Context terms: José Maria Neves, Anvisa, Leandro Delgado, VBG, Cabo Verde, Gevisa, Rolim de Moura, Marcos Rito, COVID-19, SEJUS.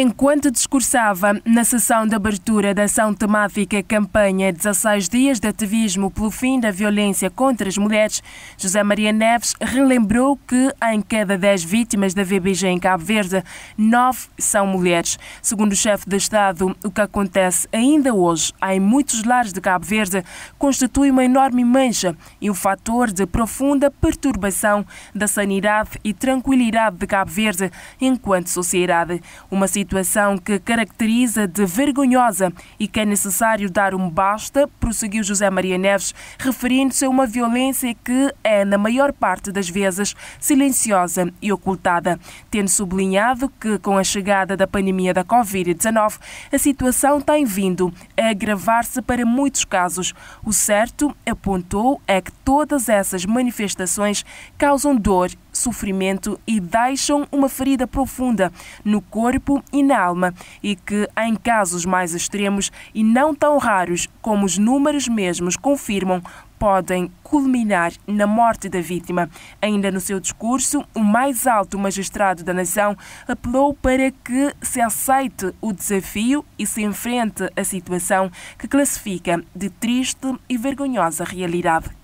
Enquanto discursava na sessão de abertura da ação temática Campanha 16 Dias de Ativismo pelo Fim da Violência contra as Mulheres, José Maria Neves relembrou que em cada 10 vítimas da VBG em Cabo Verde, 9 são mulheres. Segundo o chefe de Estado, o que acontece ainda hoje em muitos lares de Cabo Verde constitui uma enorme mancha e um fator de profunda perturbação da sanidade e tranquilidade de Cabo Verde enquanto sociedade. Uma situação que caracteriza de vergonhosa e que é necessário dar um basta, prosseguiu José Maria Neves, referindo-se a uma violência que é, na maior parte das vezes, silenciosa e ocultada, tendo sublinhado que, com a chegada da pandemia da Covid-19, a situação tem vindo a agravar-se para muitos casos. O certo, apontou, é que todas essas manifestações causam dor, sofrimento e deixam uma ferida profunda no corpo e na alma e que, em casos mais extremos e não tão raros como os números mesmos confirmam, podem culminar na morte da vítima. Ainda no seu discurso, o mais alto magistrado da nação apelou para que se aceite o desafio e se enfrente a situação que classifica de triste e vergonhosa realidade.